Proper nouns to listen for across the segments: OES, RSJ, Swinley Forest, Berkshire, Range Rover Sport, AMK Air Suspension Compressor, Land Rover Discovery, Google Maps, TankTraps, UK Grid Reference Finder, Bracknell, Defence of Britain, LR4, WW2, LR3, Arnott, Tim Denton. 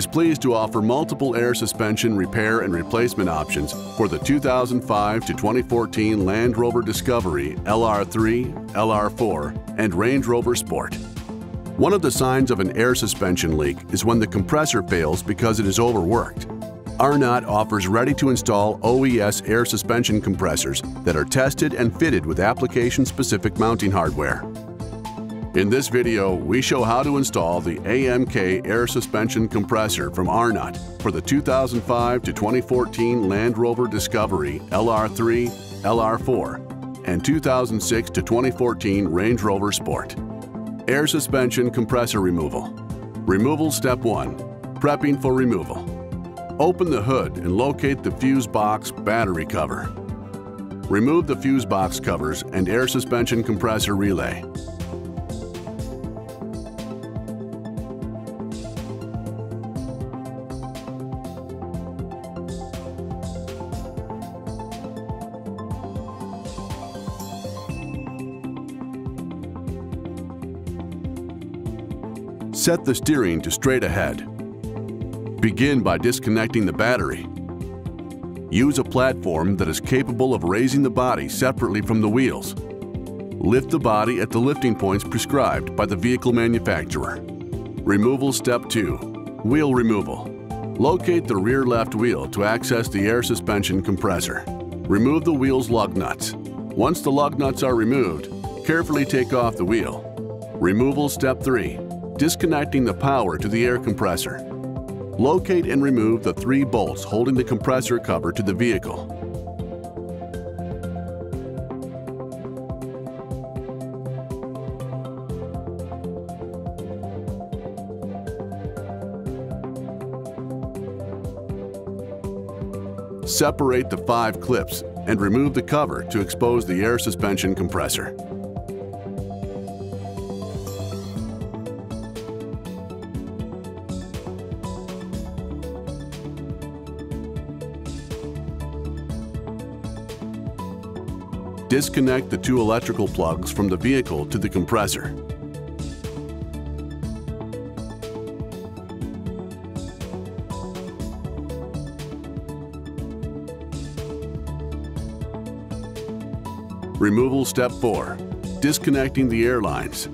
is pleased to offer multiple air suspension repair and replacement options for the 2005 to 2014 Land Rover Discovery, LR3, LR4, and Range Rover Sport. One of the signs of an air suspension leak is when the compressor fails because it is overworked. Arnott offers ready-to-install OES air suspension compressors that are tested and fitted with application-specific mounting hardware. In this video, we show how to install the AMK Air Suspension Compressor from Arnott for the 2005 to 2014 Land Rover Discovery LR3, LR4, and 2006 to 2014 Range Rover Sport. Air Suspension Compressor Removal. Removal Step 1. Prepping for removal. Open the hood and locate the fuse box battery cover. Remove the fuse box covers and air suspension compressor relay. Set the steering to straight ahead. Begin by disconnecting the battery. Use a platform that is capable of raising the body separately from the wheels. Lift the body at the lifting points prescribed by the vehicle manufacturer. Removal Step 2. Wheel removal. Locate the rear left wheel to access the air suspension compressor. Remove the wheel's lug nuts. Once the lug nuts are removed, carefully take off the wheel. Removal Step 3. Disconnecting the power to the air compressor. Locate and remove the 3 bolts holding the compressor cover to the vehicle. Separate the 5 clips and remove the cover to expose the air suspension compressor. Disconnect the 2 electrical plugs from the vehicle to the compressor. Removal Step 4. Disconnecting the air lines.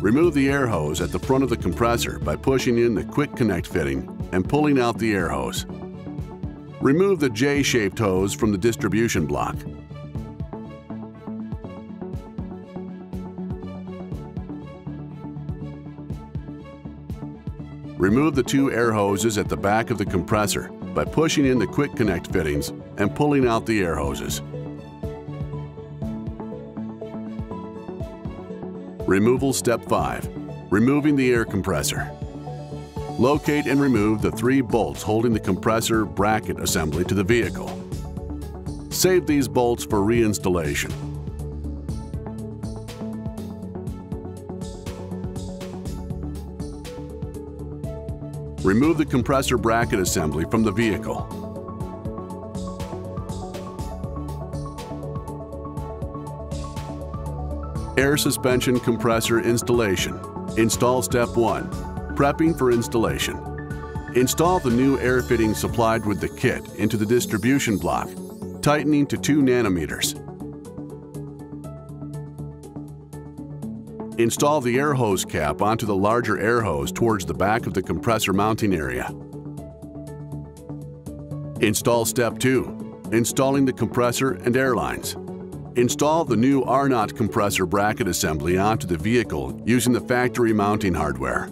Remove the air hose at the front of the compressor by pushing in the quick connect fitting and pulling out the air hose. Remove the J-shaped hose from the distribution block. Remove the 2 air hoses at the back of the compressor by pushing in the quick connect fittings and pulling out the air hoses. Removal Step 5. Removing the air compressor. Locate and remove the 3 bolts holding the compressor bracket assembly to the vehicle. Save these bolts for reinstallation. Remove the compressor bracket assembly from the vehicle. Air suspension compressor installation. Install Step 1. Prepping for installation. Install the new air fitting supplied with the kit into the distribution block, tightening to 2 nanometers. Install the air hose cap onto the larger air hose towards the back of the compressor mounting area. Install Step 2. Installing the compressor and air lines. Install the new Arnott compressor bracket assembly onto the vehicle using the factory mounting hardware.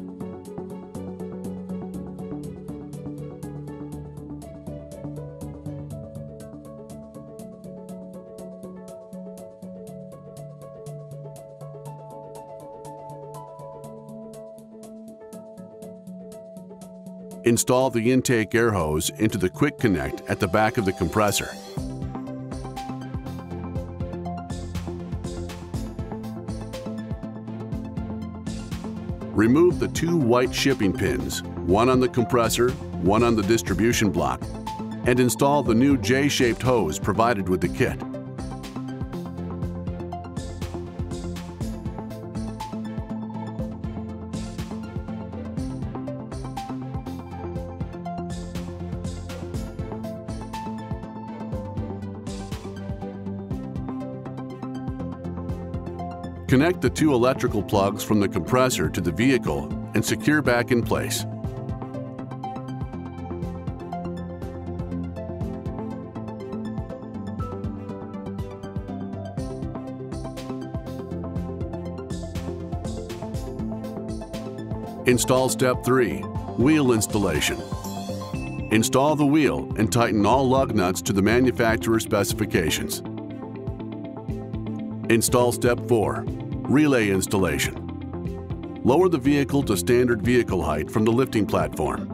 Install the intake air hose into the quick connect at the back of the compressor. Remove the 2 white shipping pins, one on the compressor, one on the distribution block, and install the new J-shaped hose provided with the kit. Connect the two electrical plugs from the compressor to the vehicle and secure back in place. Install step 3, wheel installation. Install the wheel and tighten all lug nuts to the manufacturer's specifications. Install step 4, relay installation. Lower the vehicle to standard vehicle height from the lifting platform.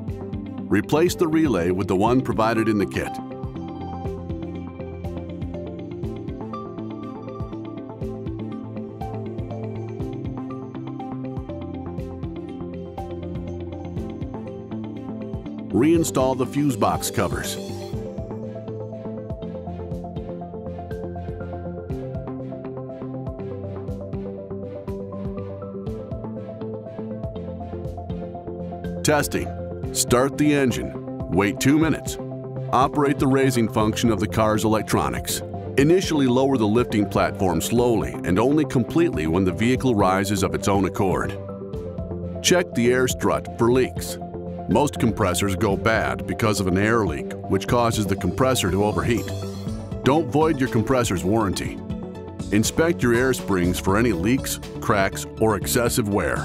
Replace the relay with the one provided in the kit. Reinstall the fuse box covers. Testing. Start the engine. Wait 2 minutes. Operate the raising function of the car's electronics. Initially lower the lifting platform slowly and only completely when the vehicle rises of its own accord. Check the air strut for leaks. Most compressors go bad because of an air leak, which causes the compressor to overheat. Don't void your compressor's warranty. Inspect your air springs for any leaks, cracks, or excessive wear.